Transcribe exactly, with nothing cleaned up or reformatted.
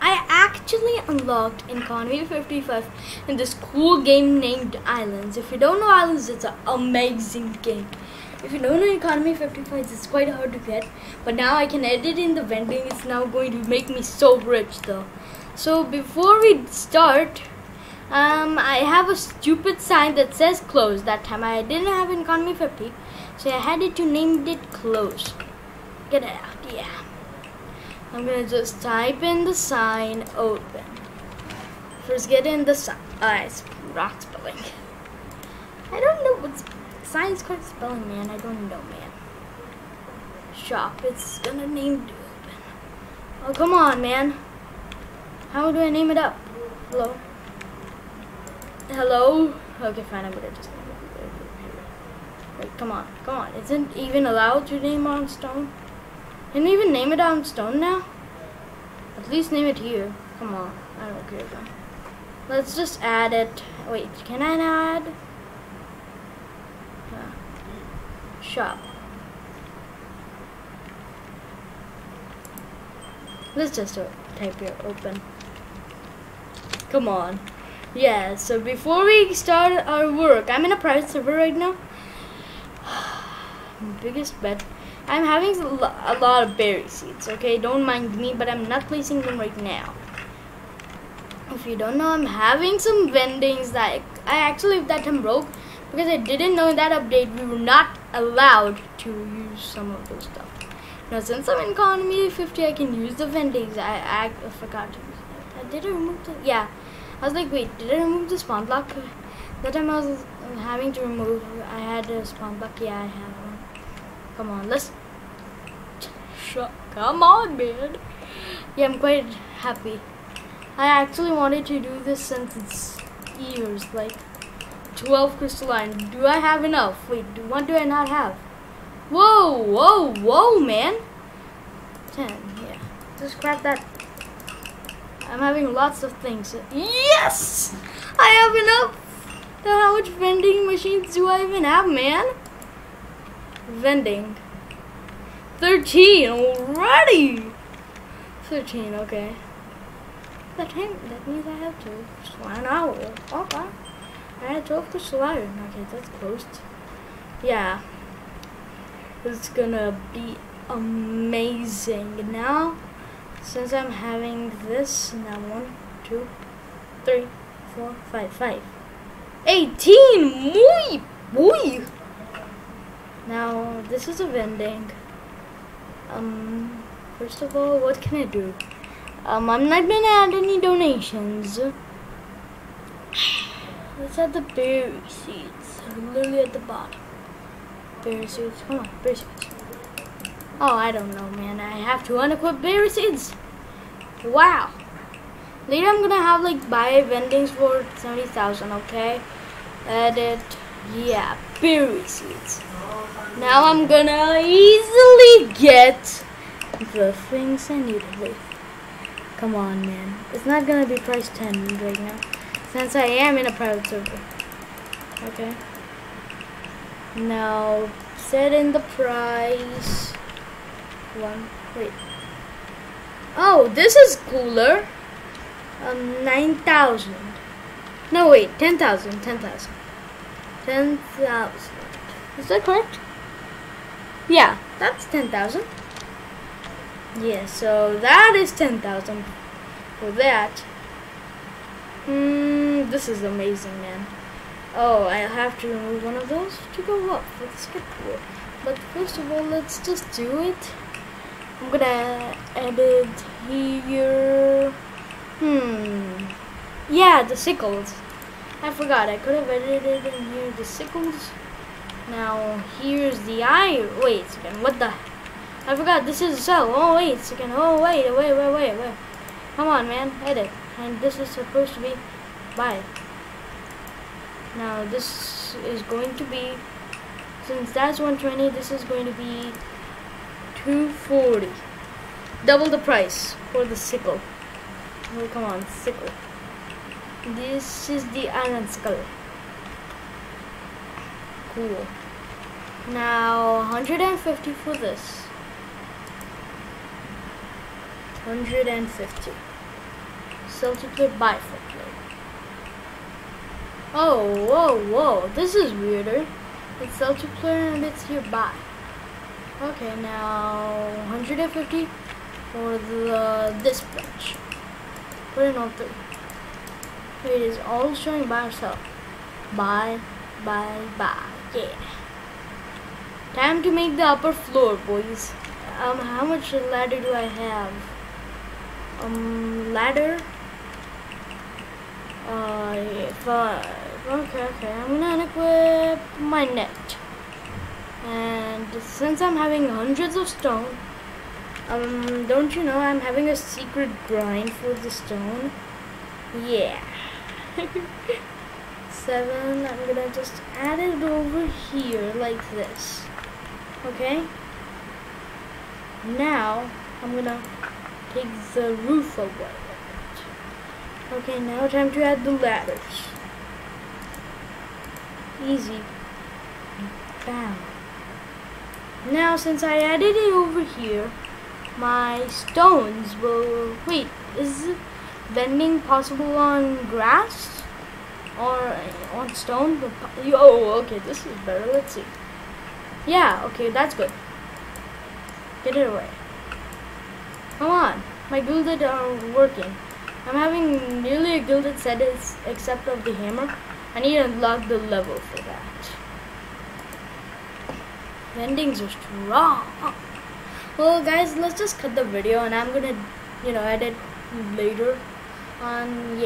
I actually unlocked Economy fifty-five in this cool game named Islands. If you don't know Islands, it's an amazing game. If you don't know Economy fifty-five, it's quite hard to get. But now I can edit in the vending. It's now going to make me so rich though. So before we start, um, I have a stupid sign that says close. That time I didn't have Economy fifty, so I had it to name it close. Get it out, yeah. I'm gonna just type in the sign open. First get in the sign. Ah, it's rock spelling. I don't know what's sign's called spelling, man. I don't know, man. Shop. It's gonna name open. Oh, come on, man. How do I name it up? Hello? Hello? Okay, fine. I'm gonna just name it. Wait, come on. Come on. Isn't even allowed to name on stone? Can even name it on stone now? At least name it here. Come on, I don't care though. Let's just add it. Wait, can I add? Huh. Shop. Let's just type here open. Come on. Yeah, so before we start our work, I'm in a private server right now. Biggest bet. I'm having a lot of berry seeds, okay? Don't mind me, but I'm not placing them right now. If you don't know, I'm having some vendings that I actually that time broke because I didn't know in that update we were not allowed to use some of those stuff. Now, since I'm in Economy fifty, I can use the vendings. I, I, I forgot to use that. Did I remove the... Yeah. I was like, wait, did I remove the spawn block? That time I was having to remove... I had a spawn block. Yeah, I have one. Come on, let's... Come on, man. Yeah, I'm quite happy. I actually wanted to do this since it's years, like twelve crystalline. Do I have enough? Wait, do, what do I not have? Whoa, whoa, whoa, man. ten, yeah. Just grab that. I'm having lots of things. Yes! I have enough. Now how much vending machines do I even have, man? Vending. thirteen already. Thirteen, okay. That time, that means I have to. One hour. Okay. I had twelve to slide. Okay, that's closed. Yeah. It's gonna be amazing now. Since I'm having this now, one, two, three, four, five, five. Eighteen. Muy, muy. Now this is a vending. Um, first of all, what can I do? Um, I'm not gonna add any donations. Let's add the berry seeds. I'm literally at the bottom. Berry seeds, come on, berry seeds. Oh, I don't know, man. I have to unequip berry seeds. Wow. Later I'm gonna have like buy vendings for seventy thousand, okay? Edit. Yeah, berry seeds. Now I'm gonna easily get the things I need. Wait. Come on, man. It's not gonna be price ten right now, since I am in a private server. Okay. Now set in the price one. Wait. Oh, this is cooler. Um, nine thousand. No, wait, ten thousand. Ten thousand. Ten thousand. Is that correct? Yeah, that's ten thousand. Yeah, so that is ten thousand for that. Mm, this is amazing, man. Oh, I have to remove one of those to go up. Let's get cool. But first of all, let's just do it. I'm gonna edit here. Hmm. Yeah, the sickles. I forgot. I could have edited in here the sickles. Now, here's the iron. Wait a second, what the? I forgot, this is a cell. Oh, wait a second. Oh, wait, wait, wait, wait, wait. Come on, man, edit. And this is supposed to be buy. Now, this is going to be, since that's one twenty, this is going to be two forty. Double the price for the sickle. Oh, come on, sickle. This is the iron skull. Cool. Now one hundred fifty for this. one hundred fifty. Substitute by folklore. Oh, whoa, whoa, this is weirder. It's multiplier and it's hereby. Okay, now one hundred fifty for the this branch. Put in all three. It is all showing by itself. Bye, bye, bye. Yeah. Time to make the upper floor, boys. Um, how much ladder do I have? Um, ladder. Uh, if I, okay, okay, I'm gonna unequip my net. And since I'm having hundreds of stone, um, don't you know I'm having a secret grind for the stone? Yeah. Seven, I'm gonna just add it over here like this. Okay? Now, I'm gonna take the roof away. Okay, now time to add the ladders. Easy. Bam. Now, since I added it over here, my stones will... Wait, is bending possible on grass? Or on stone? Oh, okay, this is better. Let's see. Yeah, okay, that's good. Get it away. Come on. My gilded are working. I'm having nearly a gilded set except of the hammer. I need to unlock the level for that. Bendings are strong. Well guys, let's just cut the video and I'm gonna, you know, edit later on. Yeah.